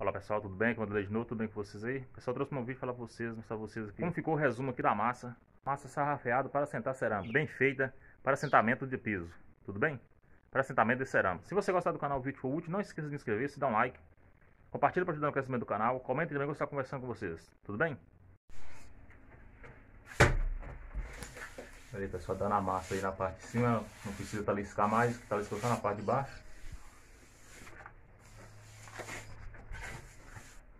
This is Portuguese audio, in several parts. Fala pessoal, tudo bem? Aqui é o André de novo, tudo bem com vocês aí? Pessoal, trouxe um vídeo para mostrar vocês aqui como ficou o resumo aqui da massa. Massa sarrafeada para assentar cerâmica, bem feita para assentamento de piso, tudo bem? Para assentamento de cerâmica. Se você gostar do canal, o vídeo for útil, não esqueça de se inscrever, se dá um like. Compartilha para ajudar no crescimento do canal, comenta também que eu estou conversando com vocês, tudo bem? Olha aí pessoal, dando a massa aí na parte de cima, não precisa taliscar mais, que taliscou só na parte de baixo.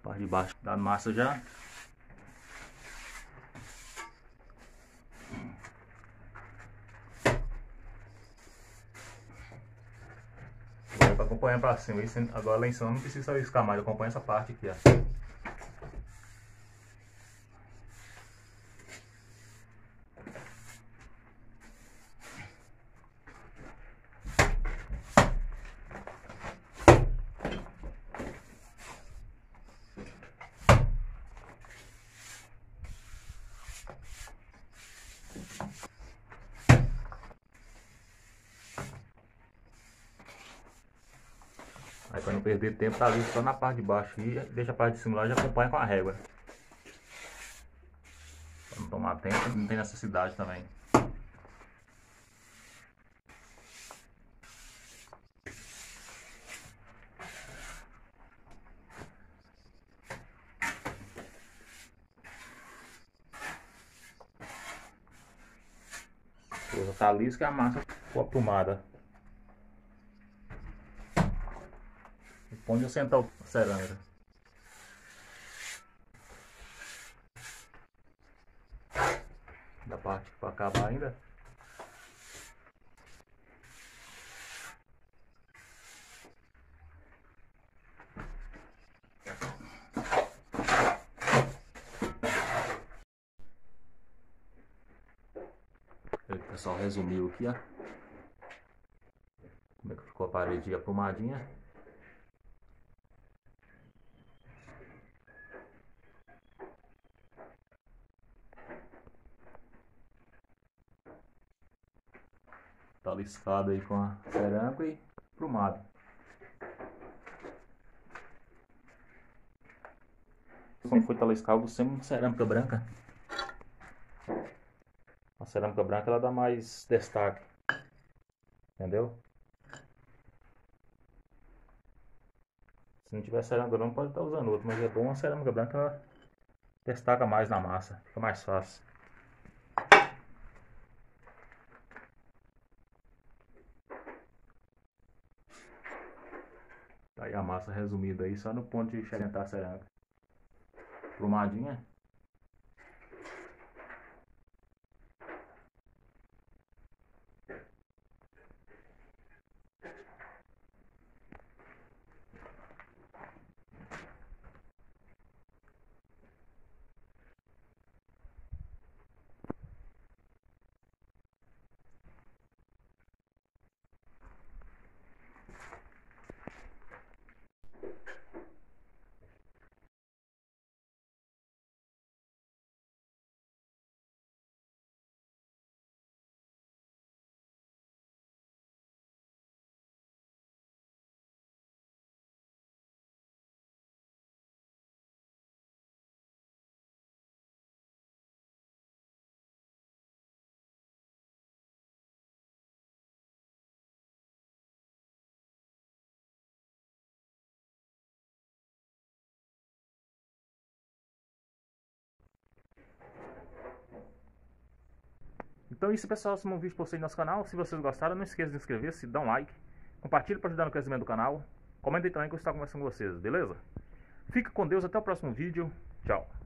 Parte de baixo da massa já. Agora para acompanhar para cima, agora lá em cima não precisa riscar mais, acompanha essa parte aqui, ó. Aí para não perder tempo, tá ali só na parte de baixo e deixa a parte de cima lá e já acompanha com a régua. Para não tomar tempo, não tem necessidade também. Coisa tá lisa que a massa ficou aprumada. Onde eu sentar o cerâmica. Da parte para acabar ainda. Aí, pessoal, resumiu aqui, ó. Como é que ficou a parede aprumadinha. Taliscado aí com a cerâmica e aprumado. Quando foi taliscar, eu usei uma cerâmica branca. A cerâmica branca ela dá mais destaque, entendeu? Se não tiver cerâmica branca, pode estar usando outra, mas é bom a cerâmica branca, ela destaca mais na massa, fica mais fácil. Aí a massa resumida aí, só no ponto de sentar a cerâmica. Prumadinha. Então é isso pessoal, esse é um vídeo para vocês no nosso canal. Se vocês gostaram, não esqueça de inscrever-se, dá um like, compartilha para ajudar no crescimento do canal, comenta aí também que eu estou conversando com vocês, beleza? Fica com Deus, até o próximo vídeo, tchau!